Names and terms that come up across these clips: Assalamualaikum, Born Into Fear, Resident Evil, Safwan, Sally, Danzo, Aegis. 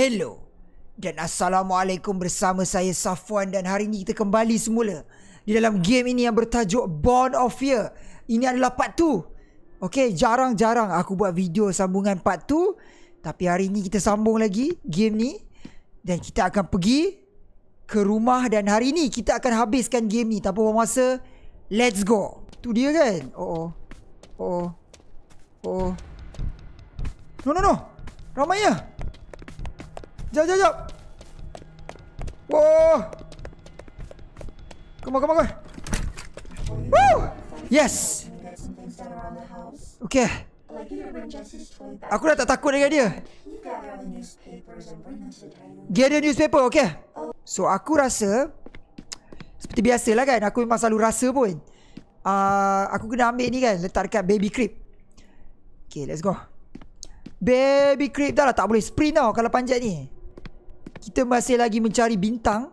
Hello dan Assalamualaikum, bersama saya Safwan dan hari ini kita kembali semula di dalam game ini yang bertajuk Born Into Fear. Ini adalah part 2. Okay, jarang-jarang aku buat video sambungan part 2, tapi hari ini kita sambung lagi game ni dan kita akan pergi ke rumah dan hari ni kita akan habiskan game ni tanpa buang masa. Let's go. Tu dia kan? Oh. No. Ramainya. Jap. Woah. Come on. Woo! Yes. Okay. Aku dah tak takut dengan dia. Gather newspaper, okay. So, aku rasa seperti biasalah kan, aku memang selalu rasa pun. Aku kena ambil ni kan, letak dekat baby crib. Okay, let's go. Baby creep dah lah, tak boleh sprint tau kalau panjat ni. Kita masih lagi mencari bintang.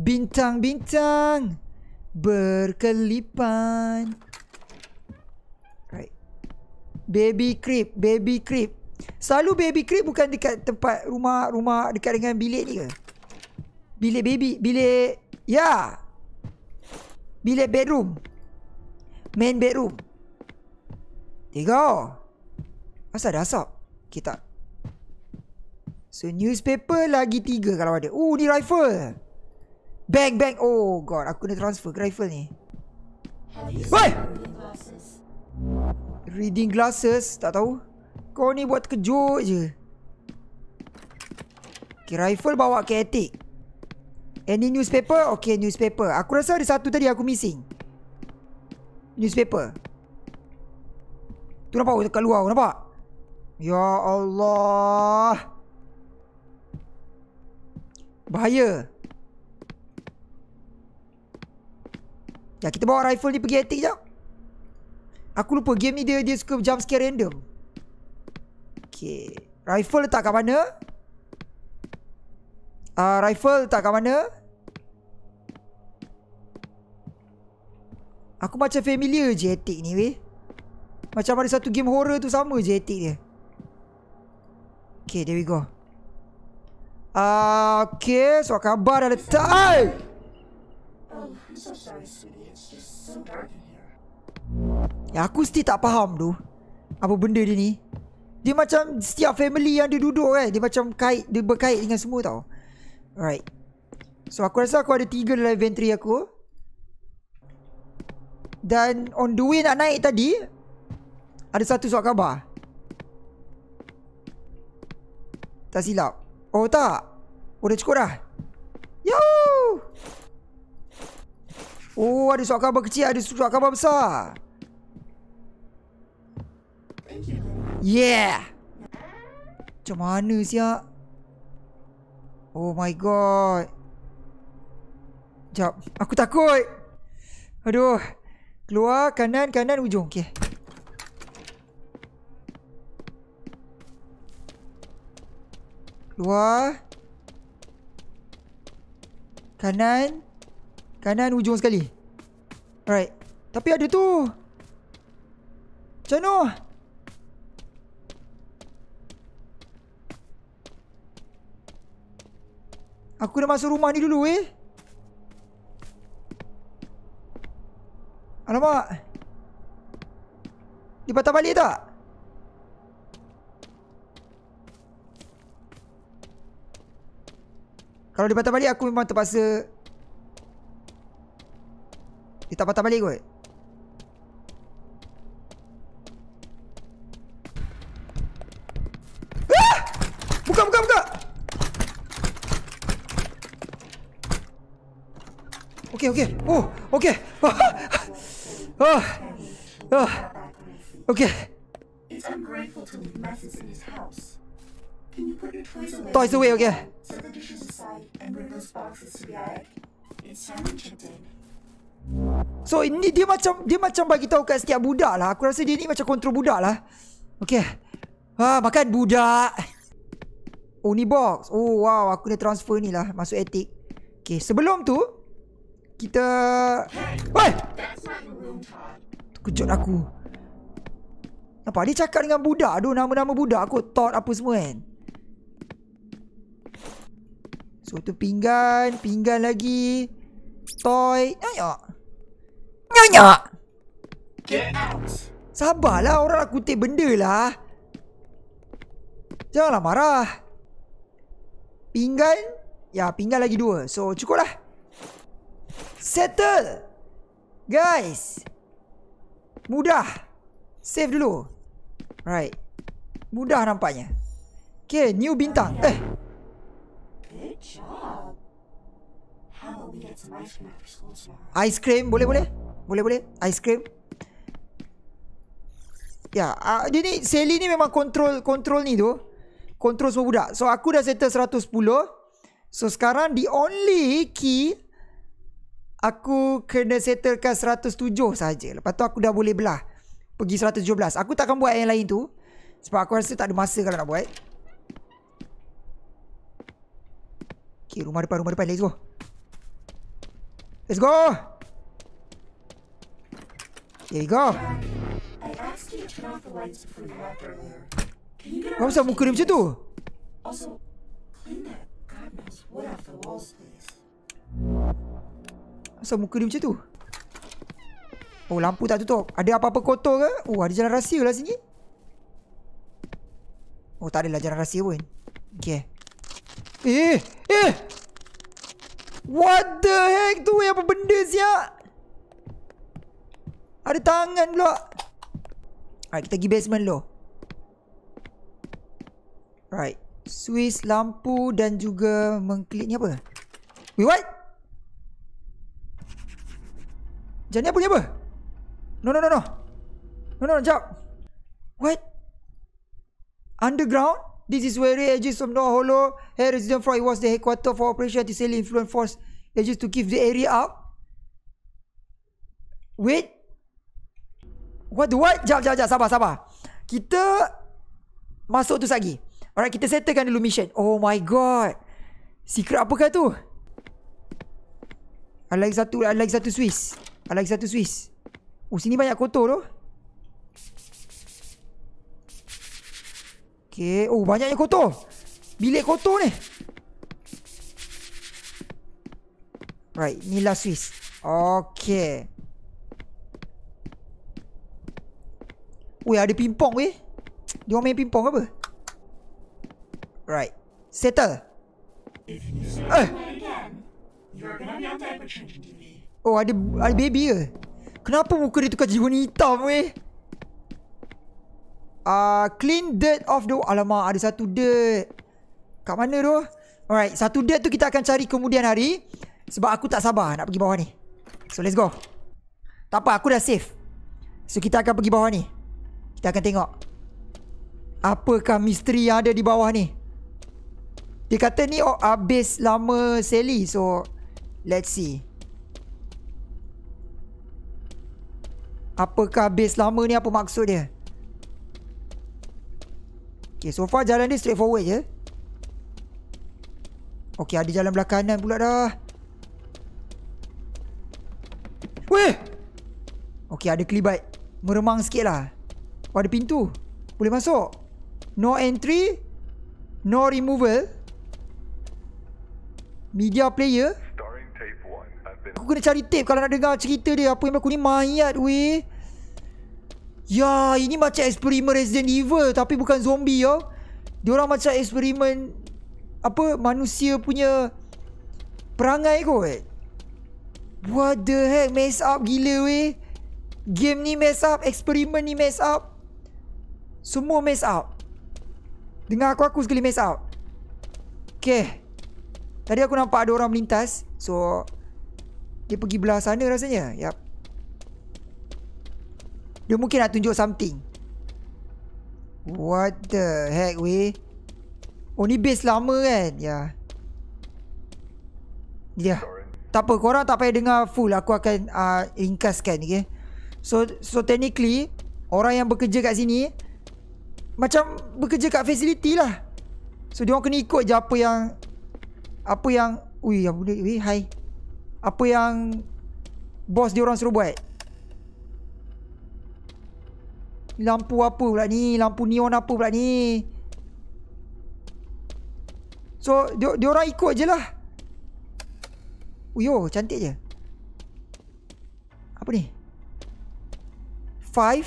Bintang-bintang berkelipan. Right. Baby creep. Selalu baby creep bukan dekat tempat rumah dekat dengan bilik ni ke? Bilik baby. Ya. Bilik bedroom. Main bedroom. There you go. Asal ada asap? Okay, tak. So, newspaper lagi 3 kalau ada. Ni rifle. Bang. Oh, God. Aku kena transfer ke rifle ni. Woi! Reading glasses? Tak tahu. Kau ni buat terkejut je. Okay, rifle bawa ke attic. Any newspaper? Okay, newspaper. Aku rasa ada satu tadi aku missing. Newspaper. Tu nampak dekat luar. Nampak? Ya Allah. Bahaya. Ya, kita bawa rifle ni pergi attic sekejap. Aku lupa game ni dia suka jump scare random. Okay. Rifle letak kat mana? Aku macam familiar je attic ni weh. Macam ada satu game horror tu sama je attic dia. Okay, there we go. Okay, so khabar dah letak. Ay! Ya, aku still tak faham tu. Apa benda dia ni? Dia macam setiap family yang dia duduk kan, dia macam dia berkait dengan semua tau. Alright. So, aku rasa aku ada 3 dalam inventory aku. Dan on the way nak naik tadi, ada satu surat khabar. Tak silap. Oh tak. Oh dah cukup dah. Yahoo. Oh, ada surat khabar kecil, ada surat khabar besar. Yeah. Macam mana siap? Oh my god. Sekejap. Aku takut. Aduh. Keluar kanan ujung. Okay. Keluar. Kanan ujung sekali. Alright. Tapi ada tu. Macam mana? Aku dah masuk rumah ni dulu weh. Alamak. Dia patah balik tak? Kalau dia patah balik, aku memang terpaksa. Dia tak patah balik kot. Ah! Buka. Okay. Oh, okay. Oh. Okay. It's ungrateful to leave messes in his house. Can you put your toys away, okay? Set the dishes aside and bring those boxes to the attic. It's time checked in. So ini dia macam bagi tahu kat setiap budak lah. Aku rasa dia ni macam kontrol budak lah. Okay. Makan budak. Oh ni box. Oh wow, aku dah transfer ni lah masuk attic. Okay, sebelum tu kita. Woi! Terkejut aku. Nampak dia cakap dengan budak. Aduh, nama-nama budak aku tot apa semua kan. So tu pinggan, pinggan lagi. Toy. Nyak. Nyak. Get out. Sabarlah, orang nak kutip benda lah. Janganlah marah. Pinggan. Ya, pinggan lagi dua. So cukup lah. Settle. Guys. Mudah. Save dulu. Right. Mudah nampaknya. Okay, new bintang. Eh. Good job. How about we get some ice cream after school tomorrow? Ice cream boleh boleh. Boleh boleh. Ice cream. Ya, dia ni Sally ni memang kontrol ni tu. Kontrol semua budak. So aku dah settle 110. So sekarang the only key aku kena settlekan 107 saja. Lepas tu aku dah boleh belah pergi 117. Aku takkan buat yang lain tu sebab aku rasa tak ada masa kalau nak buat. Okay, rumah depan, let's go. Let's go. Here you go. Kenapa besar muka dia macam tu? Kenapa muka dia macam tu? Oh, lampu tak tutup. Ada apa-apa kotor ke? Oh, ada jalan rahsia lah sini. Oh, tak adalah jalan rahsia pun. Okay. Eh, eh. What the heck tu? Apa benda siap? Ada tangan pula. Alright, kita pergi basement dulu. Right. Swiss, lampu dan juga mengklik ni apa? Wait, what? Jangan ni apa ni apa? No, no, no, no. No, no, jap. What? Underground? This is where Aegis from the hollow. Here Resident Evil was the headquarters for operation to sell influence force Aegis to keep the area up. Wait. What the what? Jap, jap, jap. Sabar, sabar. Kita masuk tu lagi. Alright, kita settlekan dulu mission. Oh my god. Secret apakah tu? Ada lagi satu Swiss. Ada lagi satu Swiss. Oh, sini banyak kotor tu. Okay. Oh, banyaknya kotor. Bilik kotor ni. Right, inilah Swiss. Okay. Weh, ada pingpong weh. Dia orang main pingpong apa? Right. Settle. Eh. Oh, ada baby ke? Kenapa muka dia tukar jiwa ni hitam weh? Clean dirt off the... Alamak, ada satu dirt. Kat mana tu? Alright, satu dirt tu kita akan cari kemudian hari. Sebab aku tak sabar nak pergi bawah ni. So, let's go. Tak apa, aku dah save. So, kita akan pergi bawah ni. Kita akan tengok apakah misteri yang ada di bawah ni. Dia kata ni base lama Sally. So let's see. Apakah base lama ni, apa maksud dia? Okay, so far jalan dia straightforward je. Okay, ada jalan belah kanan pula dah. Weh. Okay, ada kelibat. Meremang sikit lah. Oh, ada pintu. Boleh masuk. No entry. No removal. Media player. Aku kena cari tape kalau nak dengar cerita dia. Apa yang berlaku ni mayat weh. Ya, ini macam eksperimen Resident Evil. Tapi bukan zombie ya. Diorang macam eksperimen apa, manusia punya perangai kot. What the heck. Mess up gila weh. Game ni mess up. Eksperimen ni mess up. Semua mess up. Dengar aku sekali mess up. Okay. Tadi aku nampak ada orang melintas. So dia pergi belah sana rasanya. Yap. Dia mungkin nak tunjuk something. What the heck weh. Oh, ni base lama kan. Ya. Yeah. Tak apa, korang tak payah dengar full. Aku akan ringkaskan. Okay. So technically orang yang bekerja kat sini macam bekerja kat facility lah. So diorang kena ikut je apa yang ui, apa benda weh, hai. Apa yang bos diorang suruh buat. Lampu apa pula ni? Lampu neon apa pula ni? So diorang ikut je lah. Uyo, cantik je. Apa ni? 5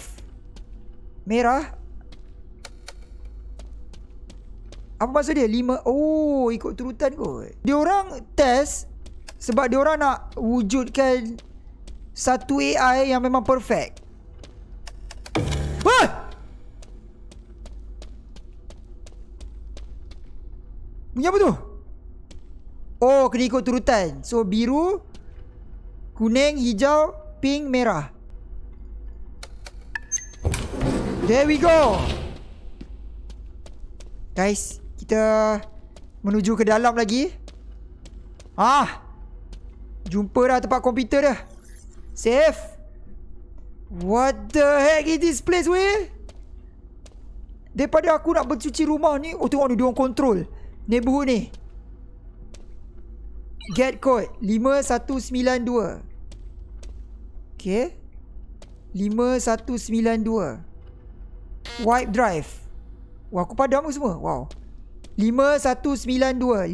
merah. Apa maksud dia? 5. Oh, ikut turutan kot. Diorang test sebab diorang nak wujudkan satu AI yang memang perfect. Wah! Bunyi apa tu? Oh, kena ikut turutan. So, biru, kuning, hijau, pink, merah. There we go. Guys, kita menuju ke dalam lagi. Ah, jumpa dah tempat komputer dah. Safe. What the heck is this place, weh? Daripada aku nak bercuci rumah ni. Oh, tengok ni, diorang control neighborhood ni. Get code 5192. Okay, 5192. Wipe drive. Wah, aku padam ke semua. Wow, 5192.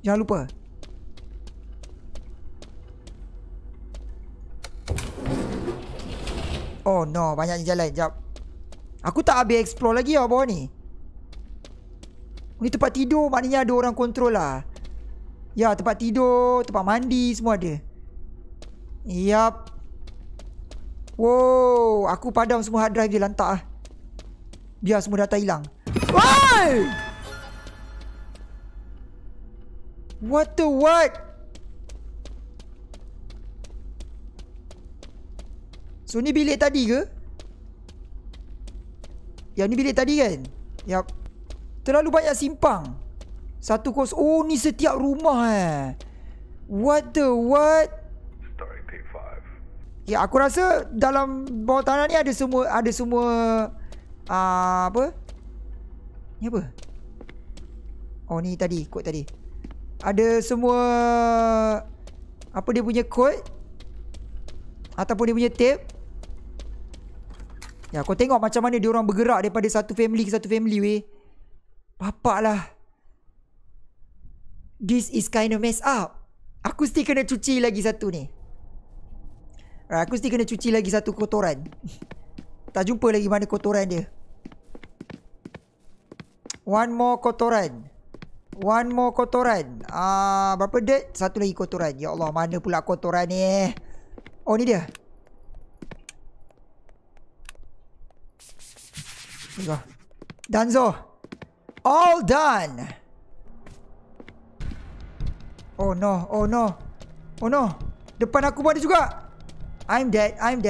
Jangan lupa. Oh no, banyaknya jalan. Sekejap, aku tak habis explore lagi lah bawah ni. Ni tempat tidur, maknanya ada orang kontrol lah. Ya, tempat tidur, tempat mandi, semua ada. Yap. Wow, aku padam semua hard drive dia, lantak lah. Biar semua data hilang. Why? What the what? So ni bilik tadi ke? Ya, ni bilik tadi kan? Yap. Terlalu banyak simpang. Satu kos. Oh, ni setiap rumah eh. What the what? Ya, aku rasa dalam bawah tanah ni ada semua. Ada semua. Apa? Ni apa? Oh, ni tadi. Kod tadi. Ada semua. Apa dia punya kod? Ataupun dia punya tape? Ya, kau tengok macam mana diorang bergerak daripada satu family ke satu family weh. Bapak lah. This is kind of mess up. Aku still kena cuci lagi satu ni. Alright, aku still kena cuci lagi satu kotoran. Tak jumpa lagi mana kotoran dia. One more kotoran. Berapa dirt? Satu lagi kotoran. Ya Allah, mana pula kotoran ni? Oh, ni dia. Danzo. All done. Oh no, oh no. Oh no. Depan aku pun ada juga. I'm dead. I'm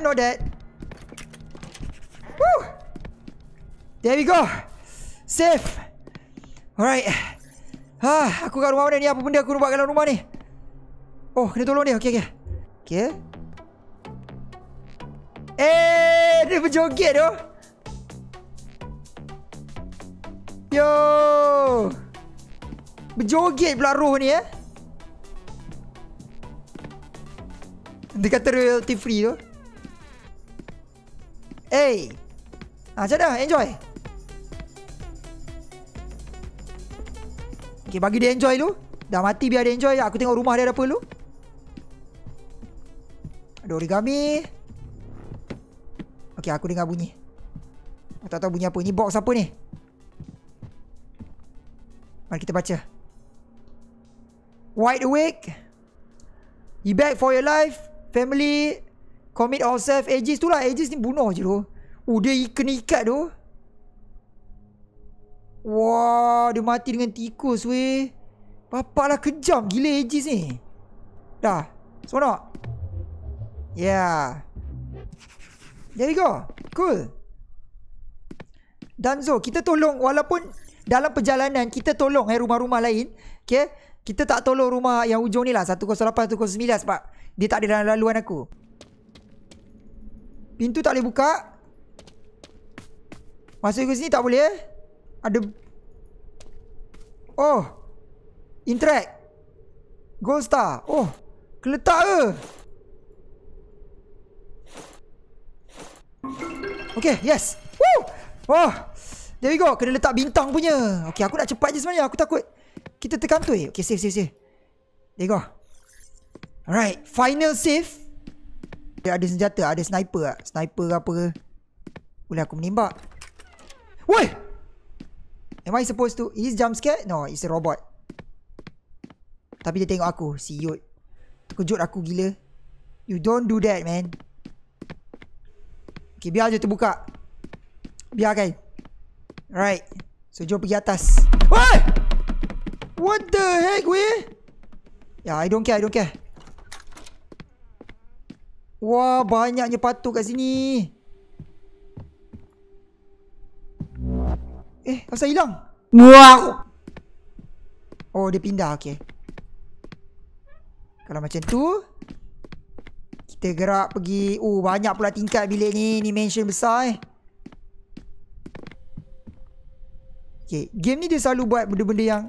not dead. Woo. There we go. Safe. Alright. Ha, aku kat rumah mana ni? Apa benda aku buat dalam rumah ni? Oh, kena tolong dia. Okay. Eh, dia berjoget tu. Yo. Berjoget pula roh ni eh. Dia kata royalty free tu. Eh. Macam mana? Enjoy. Okay, bagi dia enjoy dulu. Dah mati biar dia enjoy. Aku tengok rumah dia ada apa dulu. Ada origami. Okay, aku dengar bunyi. Aku tak tahu bunyi apa. Ni box apa ni? Mari kita baca. Wide awake. You back for your life. Family. Commit ourselves. Aegis tu lah. Aegis ni bunuh je tu. Oh, dia kena ikat tu. Wah, dia mati dengan tikus weh. Bapak lah, kejam gila Aegis ni. Dah. Seronok. Yeah. There you go. Cool. Danzo, kita tolong. Walaupun dalam perjalanan kita tolong rumah-rumah lain. Okay, kita tak tolong rumah yang ujung ni lah, 108, 109, sebab dia tak ada dalam laluan aku. Pintu tak boleh buka. Masuk ke sini tak boleh. Ada. Oh, interact. Gold star. Oh, keletak ke? Okay, yes. Woo! Oh, There we go. Kena letak bintang punya. Okay, aku nak cepat je sebenarnya. Aku takut kita terkantoi. Okay, save, save, save. There you go. Alright, final save. Dia ada senjata. Ada sniper tak? Sniper ke apa ke? Boleh aku menembak. Woi! Am I supposed to? Is jump scare? No, it's a robot. Tapi dia tengok aku. Siut. Terkejut aku gila. You don't do that, man. Okay, biar je terbuka. Biarkan. Alright. So, jom pergi atas. Woi! What the heck, weh? Yeah, I don't care, I don't care. Wah, banyaknya patung kat sini. Eh, asal hilang? Wow. Oh, dia pindah, okay. Kalau macam tu, kita gerak pergi. Oh, banyak pula tingkat bilik ni. Ni mansion besar eh. Okay, game ni dia selalu buat benda-benda yang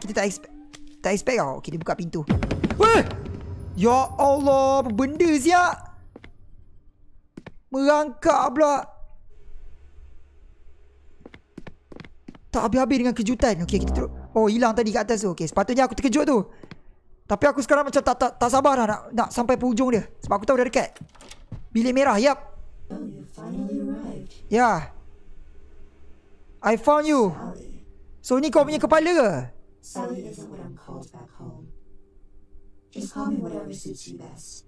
kita tak expect. Tak expect tau. Okay, dia buka pintu. Wah! Ya Allah, apa benda siap? Merangkak pula. Tak habis-habis dengan kejutan. Okay, kita terus. Oh, hilang tadi kat atas tu. Okay, sepatutnya aku terkejut tu. Tapi aku sekarang macam tak sabar dah nak sampai penghujung dia. Sebab aku tahu dah dekat. Bilik merah, yap. Yeah, I found you. So, ni kau punya kepala ke? Sally isn't what I'm called back home. Just call me whatever suits you best.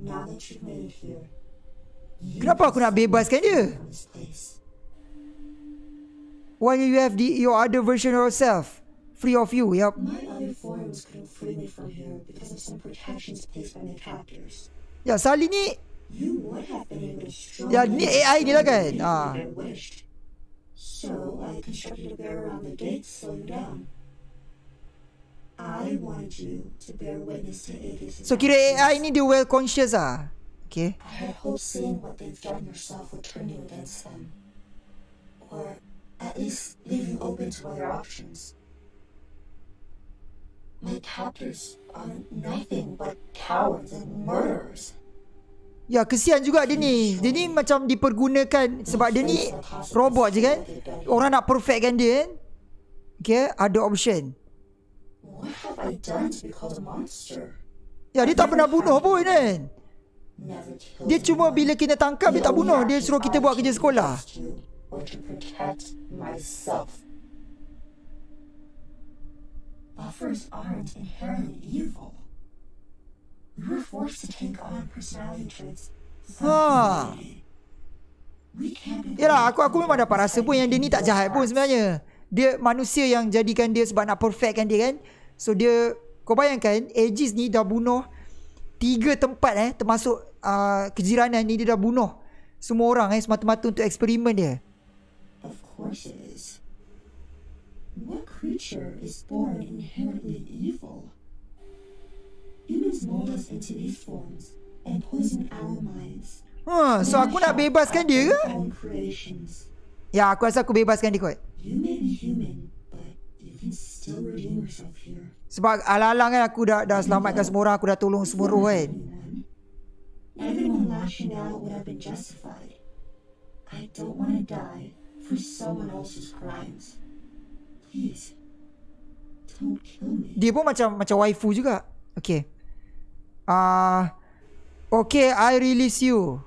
Now that you've made it here, kenapa aku nak bebaskan dia? Why do you have your other version of yourself? Free of you, yep. My other forms couldn't free me from here because of some protections placed by the captors. Ya, Sally ni, ya, ni AI ni lah kan? Ah. So I constructed a bear around the gate to slow you down. I wanted you to bear witness to Aegis. So kira AI ni dia well conscious ah. Okay. I had hope seeing what they've done yourself would turn you against them, or at least leave you open to other options. My captors are nothing but cowards and murderers. Ya, kesian juga dia ni. Dia ni macam dipergunakan. Sebab dia ni robot je kan. Orang nak perfectkan dia kan. Okay, ada option. Ya, dia tak pernah bunuh pun kan. Dia cuma bila kita tangkap, dia tak bunuh. Dia suruh kita buat kerja sekolah. Buffers aren't inherently evil. We were forced to take on personality traits. Ha. Yalah, aku memang dapat rasa pun yang dia ni tak jahat pun sebenarnya. Dia manusia yang jadikan dia sebab nak perfectkan dia kan. So dia, kau bayangkan Aegis ni dah bunuh 3 tempat termasuk kejiranan ni, dia dah bunuh semua orang semata-mata untuk eksperimen dia. Of course it is. What creature is born inherently evil? Humans mold us into these forms and poison our minds. So aku nak bebaskan dia ke? Ya, aku rasa aku bebaskan dia kot. Sebab alang-alang kan aku dah selamatkan semua orang. Aku dah tolong semua roh kan. I don't want to die for someone else's crimes. Please, don't kill me. Dia pun macam waifu juga. Okay. Okay, I release you.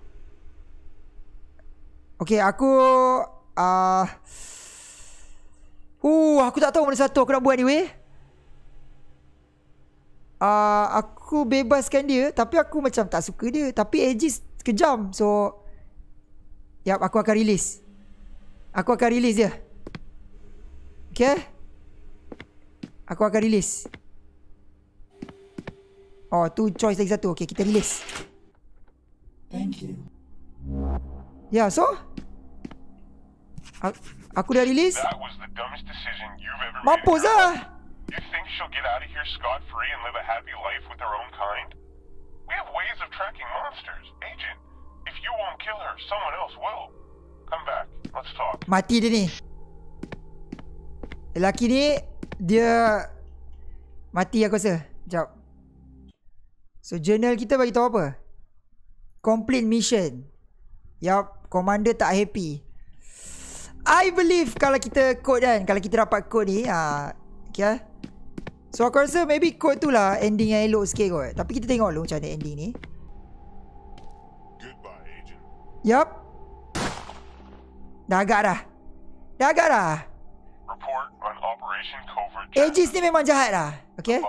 Okay, aku aku tak tahu mana satu aku nak buat ni weh. Aku bebaskan dia. Tapi aku macam tak suka dia. Tapi Aegis kejam. So yap, aku akan release. Aku akan release dia. Okay, aku akan release. Oh, tu choice lagi satu. Okay, kita release. Thank you. Yeah, so aku dah release. Mampus lah. You think she'll get out of here scot-free and live a happy life with her own kind? We have ways of tracking monsters, Agent. If you won't kill her, someone else will. Come back, let's talk. Mati dia ni. Lelaki ni, dia mati aku rasa. Sekejap. So, journal kita bagi tahu apa? Complete mission. Yup, commander tak happy. I believe kalau kita code kan, kalau kita dapat code ni okay. So aku rasa maybe code tu lah ending yang elok sikit kot. Tapi kita tengok dulu macam mana ending ni. Yup. Dah agak dah. Dah agak dah. Aegis ni memang jahat lah. Okay.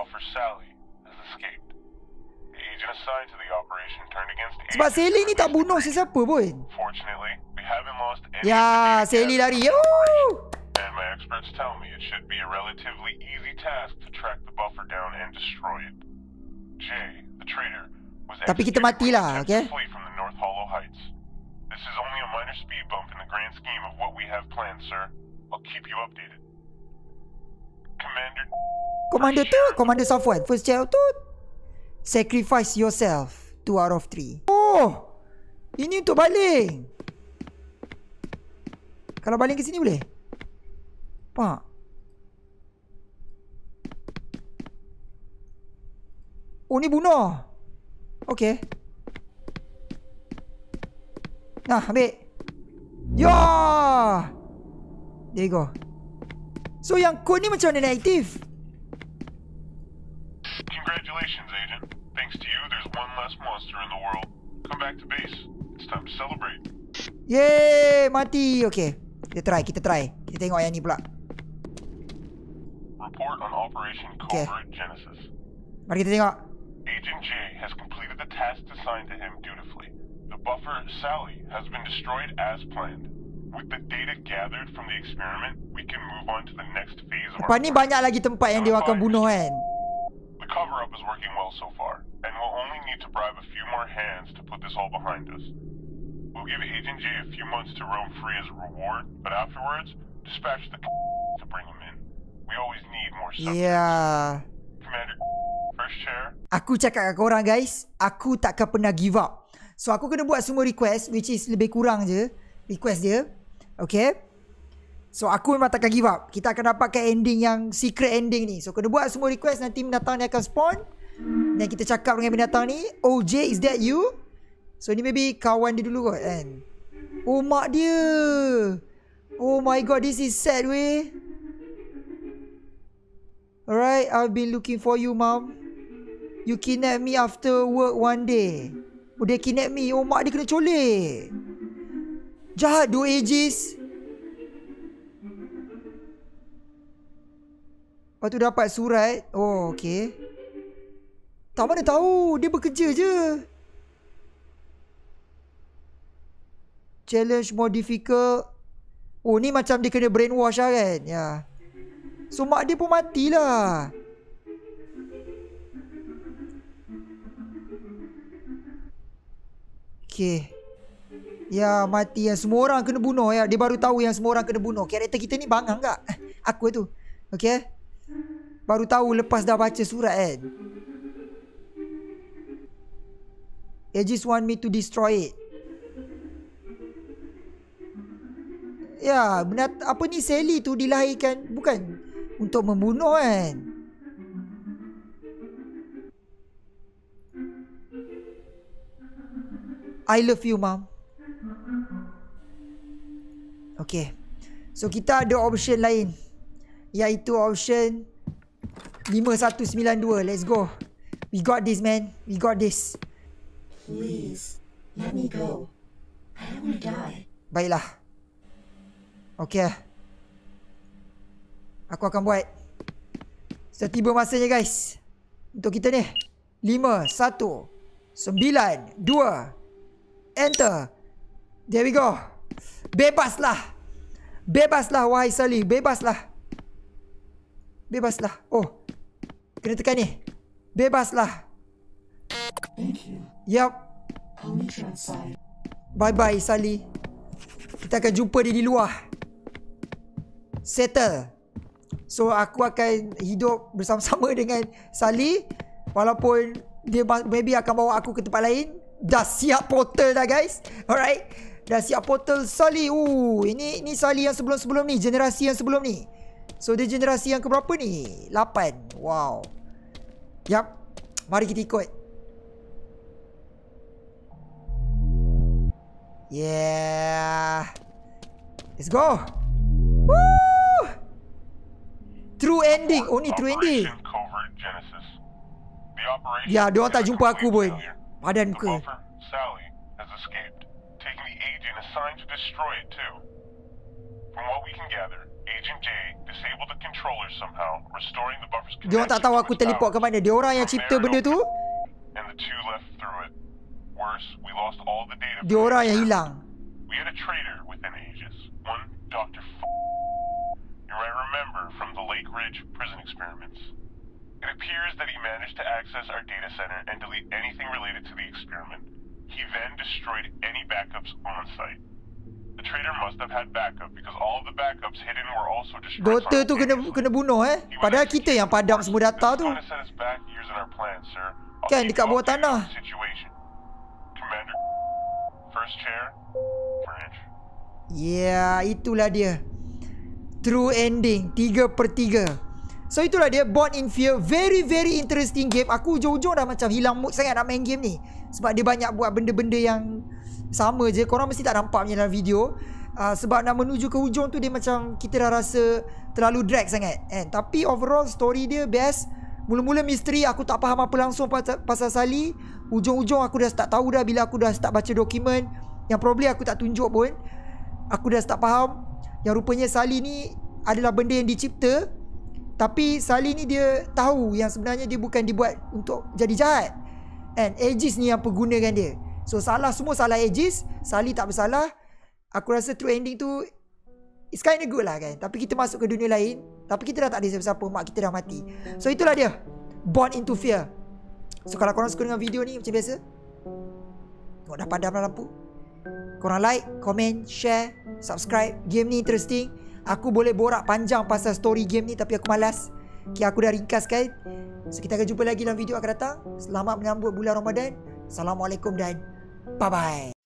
Sebab Sally ni tak bunuh sesiapa pun. Ya, Sally lari. Yuh. And my experts tell me it should be a relatively easy task to track the buffer down and destroy it. Jay, the traitor, was executed when he attempted to flee from the North Hollow Heights. This is only a minor speed bump in the grand scheme of what we have planned, sir. I'll keep you updated. Commander... Commander tu, Commander Safwan. First jail tu, sacrifice yourself. 2 out of 3. Oh! Ini untuk baling. Kalau baling ke sini boleh? Pak. Oh ni bunuh. Okay. Nah ambil. Yaaah. There you go. So yang code ni macam mana nak aktif? Congratulations agent. Thanks to you there's one less monster in the world. Come back to base. It's time to celebrate. Yeay. Mati. Okay. Kita try. Kita tengok yang ni pula. Report on Operation Covert Genesis. Mari kita tengok. Agent J has completed the task assigned to him dutifully. The buffer Sally has been destroyed as planned. With the data gathered from the experiment, we can move on to the next phase of our. Depan ni banyak lagi tempat yang dia akan bunuh kan. The cover up is working well so far, and we'll only need to bribe a few more hands to put this all behind us. We'll give Agent J a few months to roam free as a reward, but afterwards, dispatch the to bring him in. We always need more subjects. Yeah. Commander, first chair. Aku cakap kat korang guys, aku takkan pernah give up. So aku kena buat semua request, which is lebih kurang je request dia. Okay. So aku memang takkan give up. Kita akan dapatkan ending yang secret ending ni. So kena buat semua request, nanti binatang ni akan spawn. Dan kita cakap dengan binatang ni, OJ, is that you? So ni maybe kawan dia dulu kot kan. Oh mak dia. Oh my god, this is sad weh. Alright, I've been looking for you, mom. You kidnap me after work one day. Oh, dia kidnap me. Oh, mak dia kena colek. Jahat doh Aegis. Lepas tu dapat surat. Oh, okay. Tak mana tahu. Dia bekerja je. Challenge more difficult. Oh, ni macam dia kena brainwash lah kan. Ya. Yeah. So mak dia pun matilah. Okay. Ya mati yang semua orang kena bunuh ya. Dia baru tahu yang semua orang kena bunuh. Karakter kita ni bangang tak? Aku tu. Okay. Baru tahu lepas dah baca surat kan. They just want me to destroy it. Ya benar. Apa ni Sally tu dilahirkan bukan untuk membunuh kan. I love you mom. Okay. So kita ada option lain, iaitu option 5192. Let's go. We got this man. We got this. Please let me go. I don't want to die. Baiklah. Okay. Aku akan buat. Sudah tiba masanya guys untuk kita ni. 5, 1, 9, 2. Enter. There we go. Bebaslah. Bebaslah wahai Sally. Bebaslah. Bebaslah. Oh. Kena tekan ni. Bebaslah. Thank you. Yup. Bye bye Sally. Kita akan jumpa dia di luar. Settle. So aku akan hidup bersama-sama dengan Sally. Walaupun dia maybe akan bawa aku ke tempat lain. Dah siap portal dah guys. Alright. Dah siap portal Sally. Ini Sally yang sebelum-sebelum ni. Generasi yang sebelum ni. So dia generasi yang keberapa ni? 8. Wow. Yap. Mari kita ikut. Yeah. Let's go. Woo! True ending. Oh ni true ending. Ya, diorang tak jumpa aku boy. Padan muka. Sally has escaped, taking the agent assigned to destroy it too. From what we can gather, Agent J disabled the controller somehow, restoring the buffer's connection. Diorang tak tahu aku teleport ke mana. Diorang yang cipta benda tu. And the two left through it. Worse, we lost all the data. Diorang yang hilang. We had a traitor within Aegis, one Dr. F. You might remember from the Lake Ridge prison experiments. It appears that he managed to access our data center and delete anything related to the experiment. He then destroyed any backups on site. The traitor must have had backup because all of the backups hidden were also destroyed. Doktor tu kena bunuh eh. Padahal kita yang padam semua data tu. Kan dekat bawah tanah. Commander, first chair, French. Yeah, itulah dia. True ending 3/3. So itulah dia Born in Fear. Very very interesting game. Aku hujung-hujung dah macam hilang mood sangat nak main game ni. Sebab dia banyak buat benda-benda yang sama je. Korang mesti tak nampak punya dalam video. Sebab nak menuju ke hujung tu dia macam kita dah rasa terlalu drag sangat kan? Tapi overall story dia best. Mula-mula misteri aku tak faham apa langsung pasal Sally. Hujung-hujung aku dah tak tahu dah bila aku dah start baca dokumen. Yang probably aku tak tunjuk pun. Aku dah start faham yang rupanya Sally ni adalah benda yang dicipta. Tapi Sally ni dia tahu yang sebenarnya dia bukan dibuat untuk jadi jahat. And Aegis ni yang pergunakan dia. So salah semua salah Aegis. Sally tak bersalah. Aku rasa true ending tu it's kind of good lah kan. Tapi kita masuk ke dunia lain. Tapi kita dah tak ada siapa-siapa. Mak kita dah mati. So itulah dia Born Into Fear. So kalau korang suka dengan video ni macam biasa, tengok dah padam dah lampu. Korang like, comment, share, subscribe. Game ni interesting. Aku boleh borak panjang pasal story game ni tapi aku malas. Okay, aku dah ringkaskan. So kita akan jumpa lagi dalam video akan datang. Selamat menyambut bulan Ramadan. Assalamualaikum dan bye-bye.